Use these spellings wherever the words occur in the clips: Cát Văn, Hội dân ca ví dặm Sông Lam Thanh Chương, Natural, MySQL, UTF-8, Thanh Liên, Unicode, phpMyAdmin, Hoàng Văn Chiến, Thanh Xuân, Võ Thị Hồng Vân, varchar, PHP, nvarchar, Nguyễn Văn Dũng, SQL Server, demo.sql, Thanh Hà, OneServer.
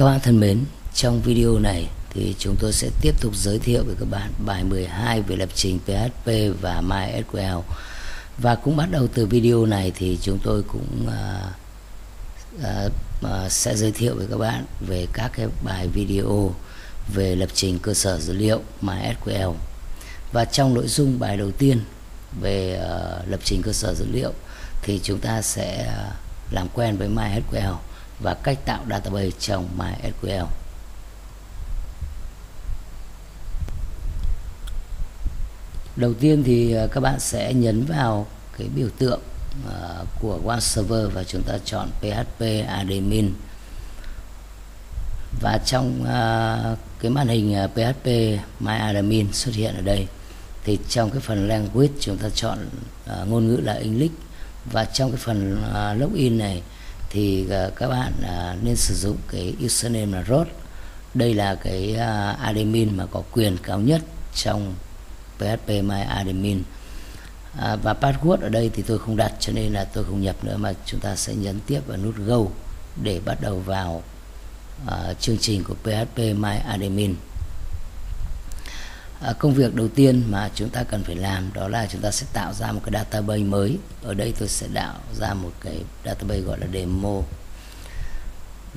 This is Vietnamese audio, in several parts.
Các bạn thân mến, trong video này thì chúng tôi sẽ tiếp tục giới thiệu với các bạn bài 12 về lập trình PHP và MySQL. Và cũng bắt đầu từ video này thì chúng tôi cũng sẽ giới thiệu với các bạn về các cái bài video về lập trình cơ sở dữ liệu MySQL. Và trong nội dung bài đầu tiên về lập trình cơ sở dữ liệu thì chúng ta sẽ làm quen với MySQL và cách tạo database trong MySQL. Đầu tiên thì các bạn sẽ nhấn vào cái biểu tượng của OneServer và chúng ta chọn phpAdmin. Và trong cái màn hình phpMyAdmin xuất hiện ở đây thì trong cái phần language chúng ta chọn ngôn ngữ là English, và trong cái phần login này thì các bạn nên sử dụng cái username là root. Đây là cái admin mà có quyền cao nhất trong phpMyAdmin. Và password ở đây thì tôi không đặt cho nên là tôi không nhập nữa, mà chúng ta sẽ nhấn tiếp vào nút Go để bắt đầu vào chương trình của phpMyAdmin. Công việc đầu tiên mà chúng ta cần phải làm đó là chúng ta sẽ tạo ra một cái database mới. Ở đây tôi sẽ tạo ra một cái database gọi là demo.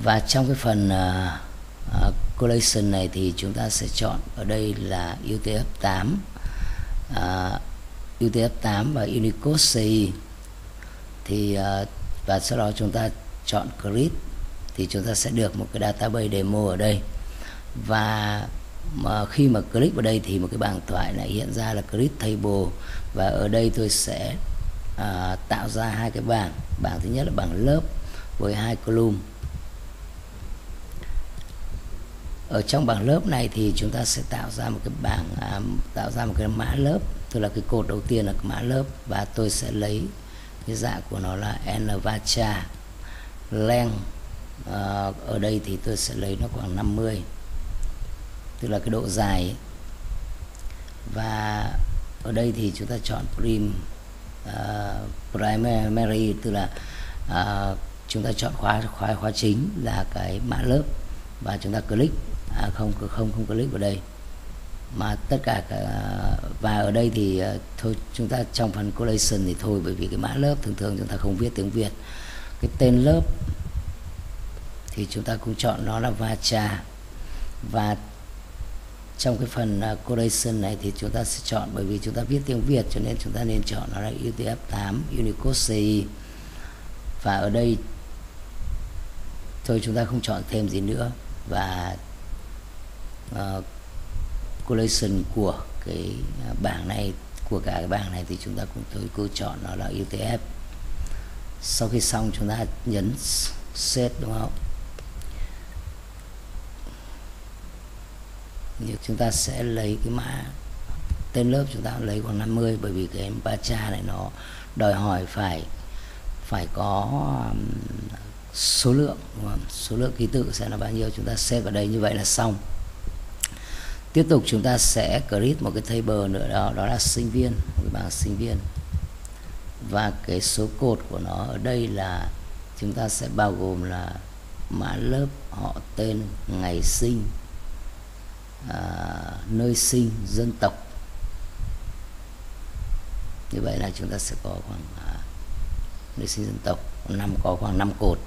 Và trong cái phần collection này thì chúng ta sẽ chọn ở đây là UTF-8 UTF-8 và Unicode CI. Thì và sau đó chúng ta chọn create thì chúng ta sẽ được một cái database demo ở đây. Và mà khi mà click vào đây thì một cái bảng thoại này hiện ra là Create Table, và ở đây tôi sẽ tạo ra hai cái bảng. Bảng thứ nhất là bảng lớp với hai column. Ở trong bảng lớp này thì chúng ta sẽ tạo ra một cái bảng tạo ra một cái mã lớp, tức là cái cột đầu tiên là mã lớp, và tôi sẽ lấy cái dạng của nó là nvarchar length. Ở đây thì tôi sẽ lấy nó khoảng 50, tức là cái độ dài ấy. Và ở đây thì chúng ta chọn primary, tức là chúng ta chọn khóa chính là cái mã lớp, và chúng ta click không click vào đây mà tất cả và ở đây thì thôi chúng ta trong phần collection thì thôi, bởi vì cái mã lớp thường chúng ta không viết tiếng Việt. Cái tên lớp thì chúng ta cũng chọn nó là varchar, và trong cái phần collection này thì chúng ta sẽ chọn, bởi vì chúng ta viết tiếng Việt cho nên chúng ta nên chọn nó là UTF-8 Unicode CI. Và ở đây thôi chúng ta không chọn thêm gì nữa, và collection của cái bảng này, của cả cái bảng này thì chúng ta cũng cứ chọn nó là UTF. Sau khi xong chúng ta nhấn set, đúng không? Chúng ta sẽ lấy cái mã tên lớp, chúng ta lấy khoảng 50, bởi vì cái varchar này nó đòi hỏi phải có số lượng, đúng không? Số lượng ký tự sẽ là bao nhiêu, chúng ta set vào đây, như vậy là xong. Tiếp tục chúng ta sẽ create một cái table nữa, đó là sinh viên, một cái bảng sinh viên, và cái số cột của nó ở đây là chúng ta sẽ bao gồm là mã lớp, họ tên, ngày sinh, nơi sinh, dân tộc. Như vậy là chúng ta sẽ có khoảng nơi sinh, dân tộc có khoảng 5 cột.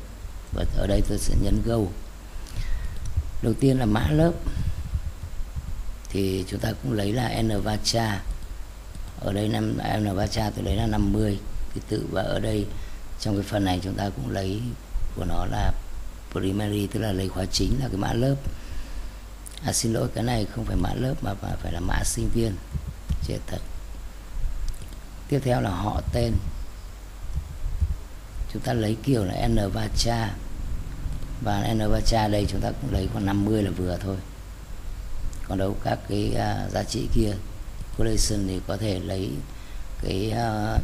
Và ở đây tôi sẽ nhấn Go. Đầu tiên là mã lớp thì chúng ta cũng lấy là nvarchar. Ở đây nvarchar tôi lấy là 50 ký tự, và ở đây trong cái phần này chúng ta cũng lấy của nó là primary, tức là lấy khóa chính là cái mã lớp. Xin lỗi, cái này không phải mã lớp mà phải là mã sinh viên, chết thật. Tiếp theo là họ tên, chúng ta lấy kiểu là nvarchar, và nvarchar đây chúng ta cũng lấy khoảng 50 là vừa thôi. Còn đâu các cái giá trị kia collection thì có thể lấy cái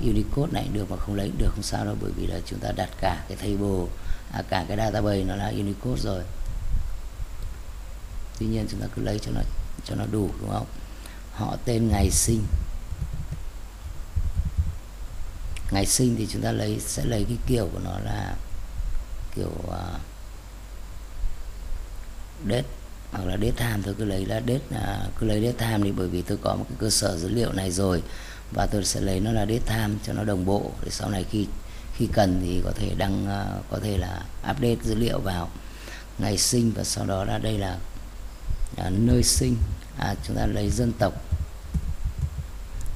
Unicode này được, mà không lấy được không sao đâu, bởi vì là chúng ta đặt cả cái table cả cái database nó là Unicode rồi. Tuy nhiên chúng ta cứ lấy cho nó đủ, đúng không? Họ tên, ngày sinh. Ngày sinh thì chúng ta sẽ lấy cái kiểu của nó là kiểu date hoặc là date time, tôi cứ lấy là date time đi, bởi vì tôi có một cái cơ sở dữ liệu này rồi và tôi sẽ lấy nó là date time cho nó đồng bộ, để sau này khi cần thì có thể đăng, có thể là update dữ liệu vào ngày sinh. Và sau đó là đây là nơi sinh, chúng ta lấy dân tộc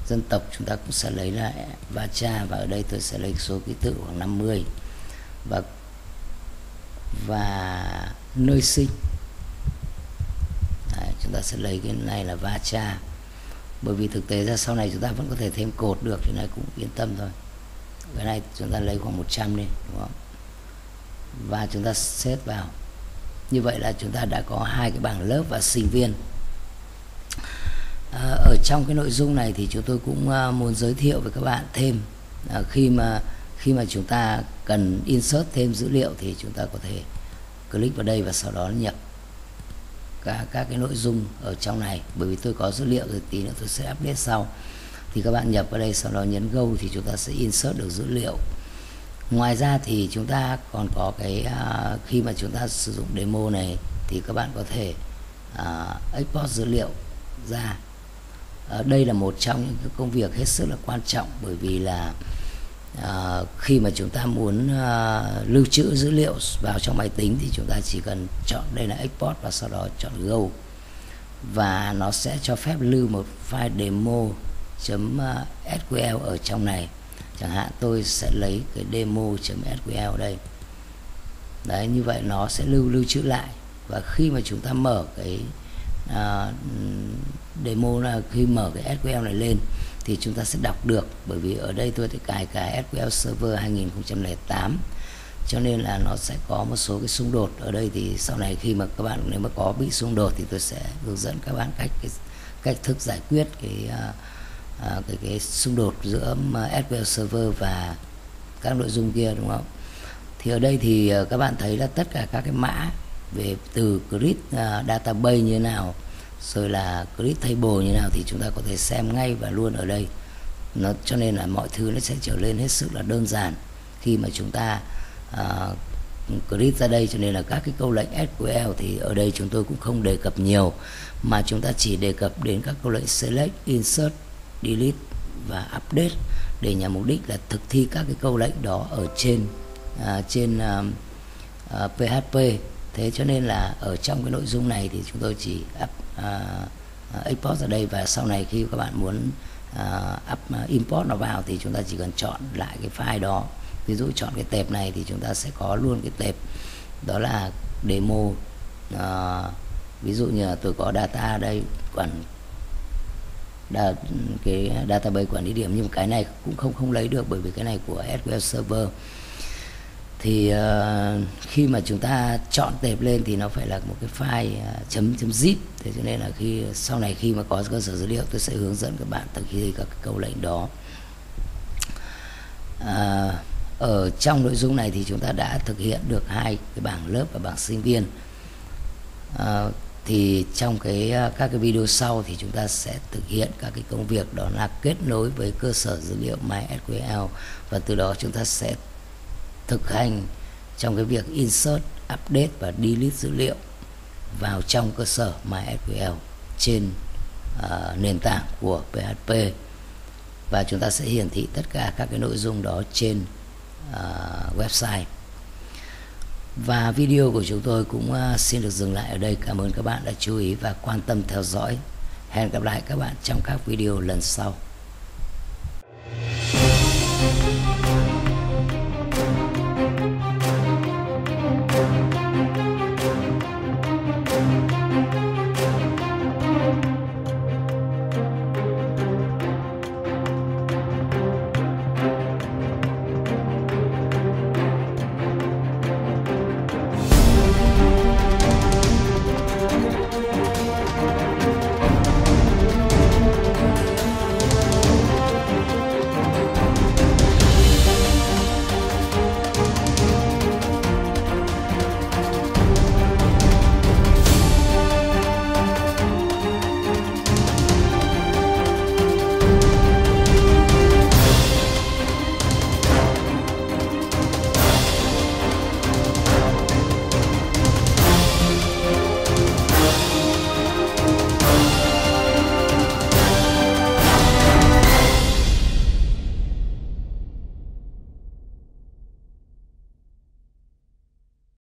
chúng ta cũng sẽ lấy là varchar, và ở đây tôi sẽ lấy số ký tự khoảng 50. Và nơi sinh, chúng ta sẽ lấy cái này là varchar, bởi vì thực tế ra sau này chúng ta vẫn có thể thêm cột được thì này cũng yên tâm thôi. Cái này chúng ta lấy khoảng 100 đi, đúng không? Và chúng ta xét vào. Như vậy là chúng ta đã có hai cái bảng lớp và sinh viên. Ở trong cái nội dung này thì chúng tôi cũng muốn giới thiệu với các bạn thêm, khi mà chúng ta cần insert thêm dữ liệu thì chúng ta có thể click vào đây và sau đó nhập các cái nội dung ở trong này. Bởi vì tôi có dữ liệu rồi, tí nữa tôi sẽ update sau. Thì các bạn nhập vào đây, sau đó nhấn go thì chúng ta sẽ insert được dữ liệu. Ngoài ra thì chúng ta còn có cái khi mà chúng ta sử dụng demo này thì các bạn có thể export dữ liệu ra. Đây là một trong những cái công việc hết sức là quan trọng, bởi vì là khi mà chúng ta muốn lưu trữ dữ liệu vào trong máy tính thì chúng ta chỉ cần chọn đây là export và sau đó chọn go, và nó sẽ cho phép lưu một file demo.sql ở trong này. Chẳng hạn tôi sẽ lấy cái demo.sql ở đây. Đấy, như vậy nó sẽ lưu trữ lại, và khi mà chúng ta mở cái demo, là khi mở cái SQL này lên thì chúng ta sẽ đọc được, bởi vì ở đây tôi sẽ cài cái SQL Server 2008 cho nên là nó sẽ có một số cái xung đột ở đây. Thì sau này khi mà các bạn nếu mà có bị xung đột thì tôi sẽ hướng dẫn các bạn cách thức giải quyết cái xung đột giữa SQL Server và các nội dung kia, đúng không? Thì ở đây thì các bạn thấy là tất cả các cái mã về từ grid database như thế nào, rồi là grid table như thế nào thì chúng ta có thể xem ngay và luôn ở đây. Cho nên là mọi thứ nó sẽ trở lên hết sức là đơn giản khi mà chúng ta grid ra đây. Cho nên là các cái câu lệnh SQL thì ở đây chúng tôi cũng không đề cập nhiều, mà chúng ta chỉ đề cập đến các câu lệnh select, insert, delete và update, để nhằm mục đích là thực thi các cái câu lệnh đó ở trên PHP. Thế cho nên là ở trong cái nội dung này thì chúng tôi chỉ export ra đây, và sau này khi các bạn muốn import nó vào thì chúng ta chỉ cần chọn lại cái file đó. Ví dụ chọn cái tệp này thì chúng ta sẽ có luôn cái tệp đó là demo. Ví dụ như là tôi có data ở đây, cái database quản lý điểm, nhưng cái này cũng không lấy được bởi vì cái này của SQL Server. Thì khi mà chúng ta chọn tệp lên thì nó phải là một cái file .zip. Thế cho nên là sau này khi mà có cơ sở dữ liệu tôi sẽ hướng dẫn các bạn thực hiện các câu lệnh đó. Ở trong nội dung này thì chúng ta đã thực hiện được hai cái bảng lớp và bảng sinh viên. Thì trong các cái video sau thì chúng ta sẽ thực hiện các cái công việc đó là kết nối với cơ sở dữ liệu MySQL, và từ đó chúng ta sẽ thực hành trong cái việc insert, update và delete dữ liệu vào trong cơ sở MySQL trên nền tảng của PHP, và chúng ta sẽ hiển thị tất cả các cái nội dung đó trên website. Và video của chúng tôi cũng xin được dừng lại ở đây. Cảm ơn các bạn đã chú ý và quan tâm theo dõi. Hẹn gặp lại các bạn trong các video lần sau.